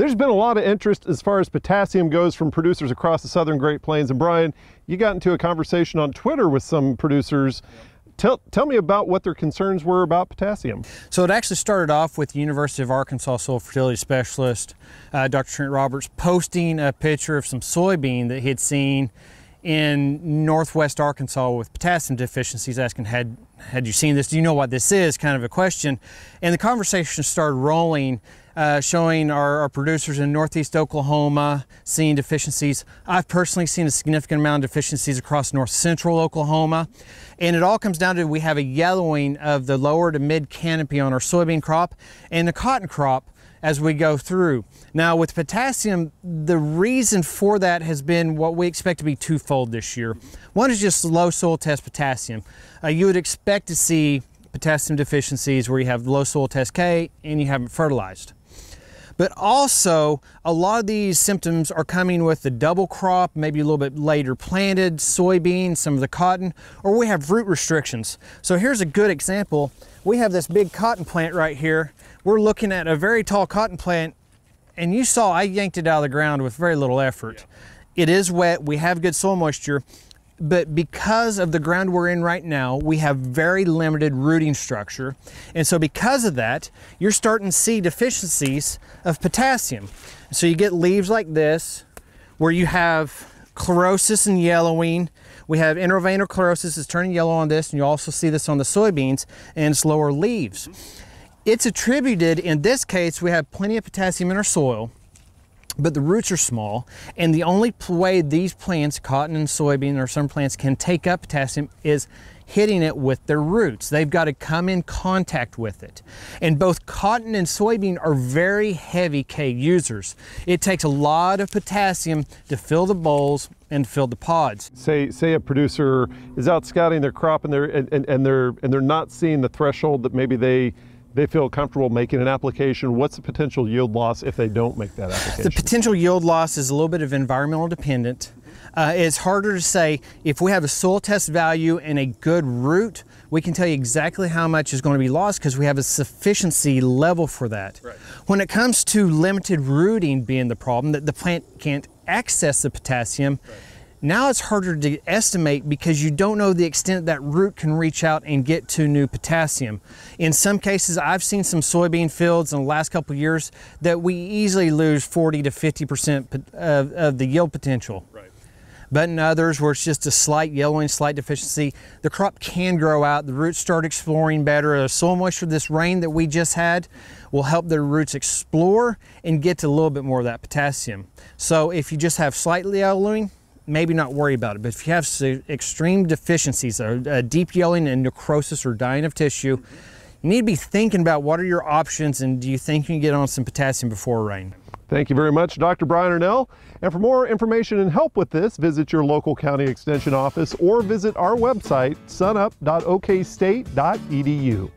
There's been a lot of interest as far as potassium goes from producers across the southern Great Plains. And Brian, you got into a conversation on Twitter with some producers. Tell me about what their concerns were about potassium. So it actually started off with the University of Arkansas soil fertility specialist, Dr. Trent Roberts, posting a picture of some soybean that he had seen in northwest Arkansas with potassium deficiencies, asking, had you seen this? Do you know what this is? Kind of a question. And the conversation started rolling, showing our producers in northeast Oklahoma seeing deficiencies. I've personally seen a significant amount of deficiencies across north central Oklahoma. And it all comes down to we have a yellowing of the lower to mid canopy on our soybean crop and the cotton crop as we go through. Now with potassium, the reason for that has been what we expect to be twofold this year. One is just low soil test potassium. You would expect to see potassium deficiencies where you have low soil test K and you haven't fertilized. But also, a lot of these symptoms are coming with the double crop, maybe a little bit later planted, soybean, some of the cotton, or we have root restrictions. So here's a good example. We have this big cotton plant right here. We're looking at a very tall cotton plant, and you saw I yanked it out of the ground with very little effort. Yeah. It is wet, we have good soil moisture, but because of the ground we're in right now, we have very limited rooting structure. And so because of that, you're starting to see deficiencies of potassium. So you get leaves like this, where you have chlorosis and yellowing. We have interveinal chlorosis is turning yellow on this, and you also see this on the soybeans and its lower leaves. It's attributed, in this case, we have plenty of potassium in our soil, but the roots are small, and the only way these plants, cotton and soybean or some plants, can take up potassium is hitting it with their roots. They've got to come in contact with it. And both cotton and soybean are very heavy K users. It takes a lot of potassium to fill the bowls and fill the pods. Say a producer is out scouting their crop and they're not seeing the threshold that maybe they feel comfortable making an application. What's the potential yield loss if they don't make that application? The potential yield loss is a little bit of environmental dependent. It's harder to say. If we have a soil test value and a good root, we can tell you exactly how much is going to be lost because we have a sufficiency level for that. Right. When it comes to limited rooting being the problem, that the plant can't access the potassium, right. Now it's harder to estimate because you don't know the extent that root can reach out and get to new potassium. In some cases, I've seen some soybean fields in the last couple of years that we easily lose 40 to 50% of the yield potential. Right. But in others where it's just a slight yellowing, slight deficiency, the crop can grow out, the roots start exploring better. The soil moisture, this rain that we just had, will help the roots explore and get to a little bit more of that potassium. So if you just have slightly yellowing, maybe not worry about it, but if you have extreme deficiencies, deep yellowing and necrosis or dying of tissue, you need to be thinking about what are your options and do you think you can get on some potassium before rain. Thank you very much, Dr. Brian Arnall. And for more information and help with this, visit your local county extension office or visit our website, sunup.okstate.edu.